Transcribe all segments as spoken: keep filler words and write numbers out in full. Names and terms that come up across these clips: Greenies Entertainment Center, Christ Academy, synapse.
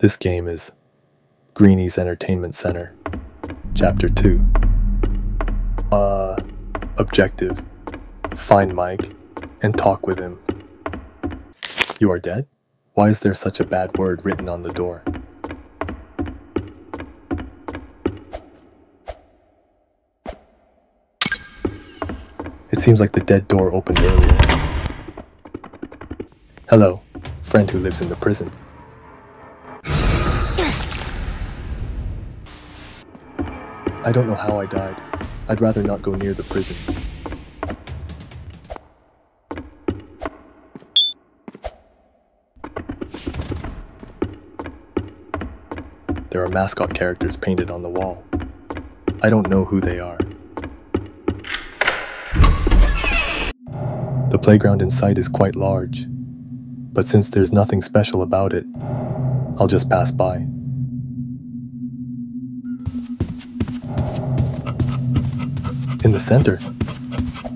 This game is Greenies Entertainment Center, Chapter two. Uh, objective, find Mike and talk with him. You are dead? Why is there such a bad word written on the door? It seems like the dead door opened earlier. Hello, friend who lives in the prison. I don't know how I died. I'd rather not go near the prison. There are mascot characters painted on the wall. I don't know who they are. The playground inside is quite large, but since there's nothing special about it, I'll just pass by. In the center,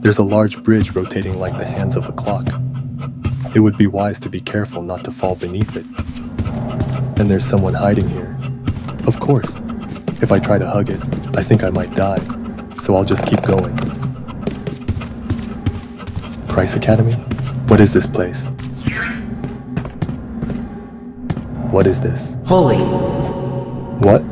there's a large bridge rotating like the hands of a clock. It would be wise to be careful not to fall beneath it. And there's someone hiding here. Of course, if I try to hug it, I think I might die, so I'll just keep going. Christ Academy? What is this place? What is this? Holy. What?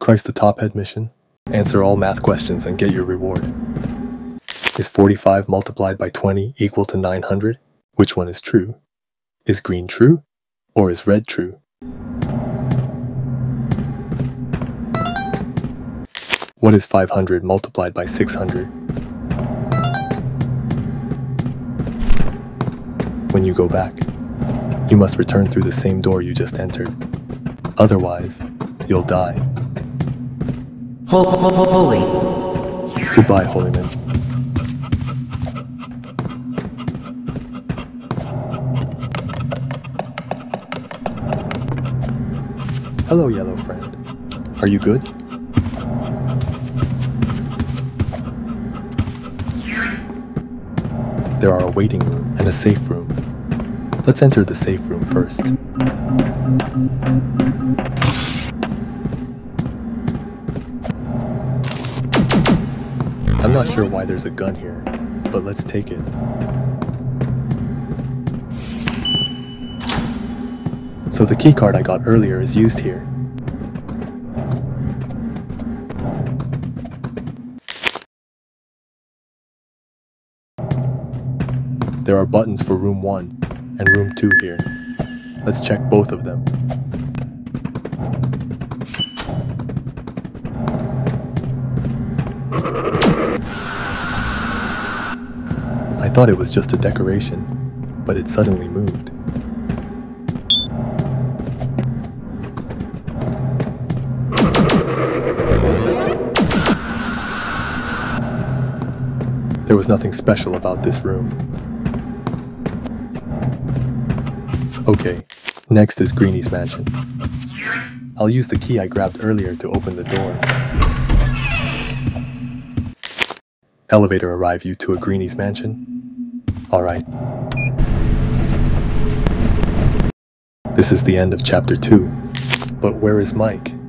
Christ the Top Head mission. Answer all math questions and get your reward. Is forty-five multiplied by twenty equal to nine hundred? Which one is true? Is green true? Or is red true? What is five hundred multiplied by six hundred? When you go back, you must return through the same door you just entered. Otherwise, you'll die. Holy. Goodbye, holy man. Hello, yellow friend. Are you good? There are a waiting room and a safe room. Let's enter the safe room first. I'm not sure why there's a gun here, but let's take it. So the keycard I got earlier is used here. There are buttons for room one and room two here. Let's check both of them. I thought it was just a decoration, but it suddenly moved. There was nothing special about this room. Okay, next is Greenie's mansion. I'll use the key I grabbed earlier to open the door. Elevator arrive you to a Greenie's mansion? Alright. This is the end of chapter two, but where is Mike?